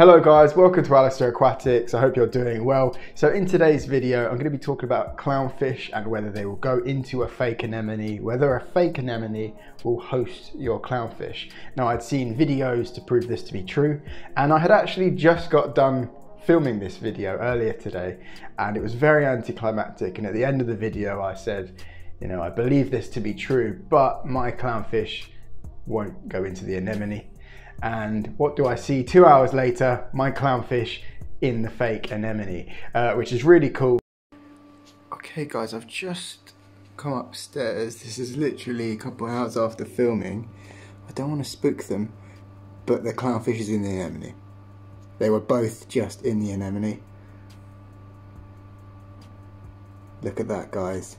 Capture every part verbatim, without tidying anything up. Hello guys, welcome to Alasdair Aquatics. I hope you're doing well. So in today's video, I'm going to be talking about clownfish and whether they will go into a fake anemone, whether a fake anemone will host your clownfish. Now I'd seen videos to prove this to be true, and I had actually just got done filming this video earlier today, and it was very anticlimactic. And at the end of the video, I said, you know, I believe this to be true, but my clownfish won't go into the anemone. And what do I see two hours later? My clownfish in the fake anemone, uh, which is really cool. Okay guys, I've just come upstairs. This is literally a couple of hours after filming. I don't want to spook them, but the clownfish is in the anemone. They were both just in the anemone. Look at that, guys.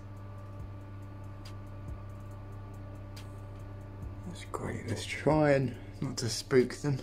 That's great. Let's try and not to spook them.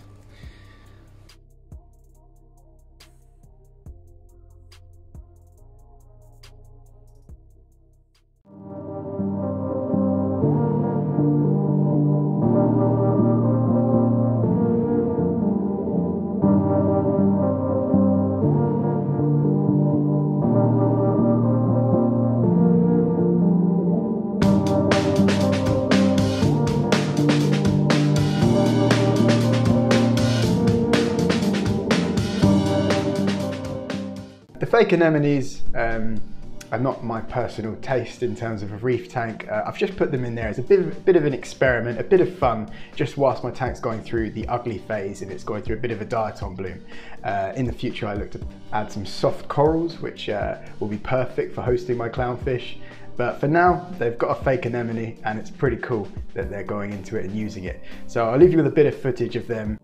Fake anemones um, are not my personal taste in terms of a reef tank. Uh, I've just put them in there as a bit of, bit of an experiment, a bit of fun, just whilst my tank's going through the ugly phase and it's going through a bit of a diatom bloom. Uh, in the future, I look to add some soft corals, which uh, will be perfect for hosting my clownfish. But for now, they've got a fake anemone and it's pretty cool that they're going into it and using it. So I'll leave you with a bit of footage of them.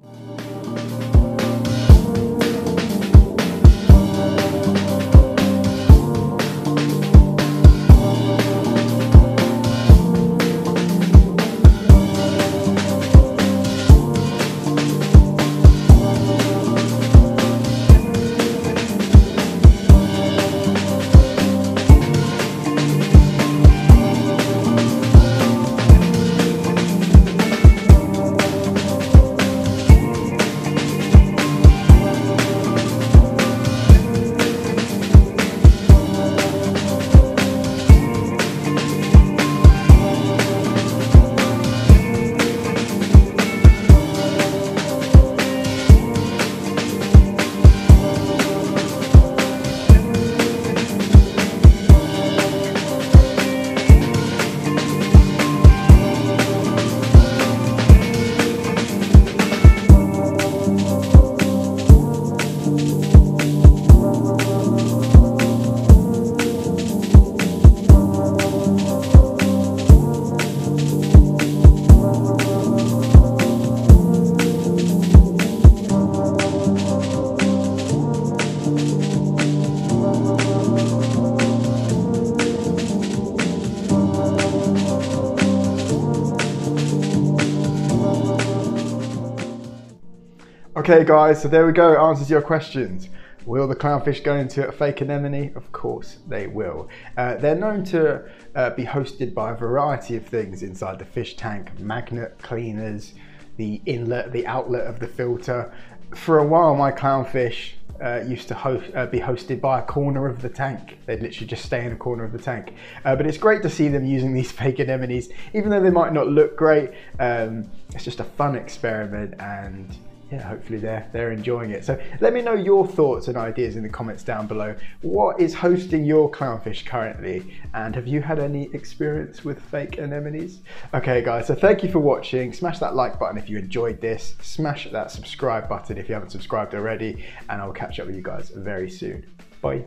Okay guys, so there we go, answers your questions. Will the clownfish go into a fake anemone? Of course they will. Uh, they're known to uh, be hosted by a variety of things inside the fish tank: magnet, cleaners, the inlet, the outlet of the filter. For a while, my clownfish uh, used to host, uh, be hosted by a corner of the tank. They'd literally just stay in a corner of the tank. Uh, but it's great to see them using these fake anemones, even though they might not look great. Um, it's just a fun experiment, and yeah, hopefully they're, they're enjoying it. So let me know your thoughts and ideas in the comments down below. What is hosting your clownfish currently? And have you had any experience with fake anemones? Okay guys, so thank you for watching. Smash that like button if you enjoyed this. Smash that subscribe button if you haven't subscribed already. And I will catch up with you guys very soon. Bye.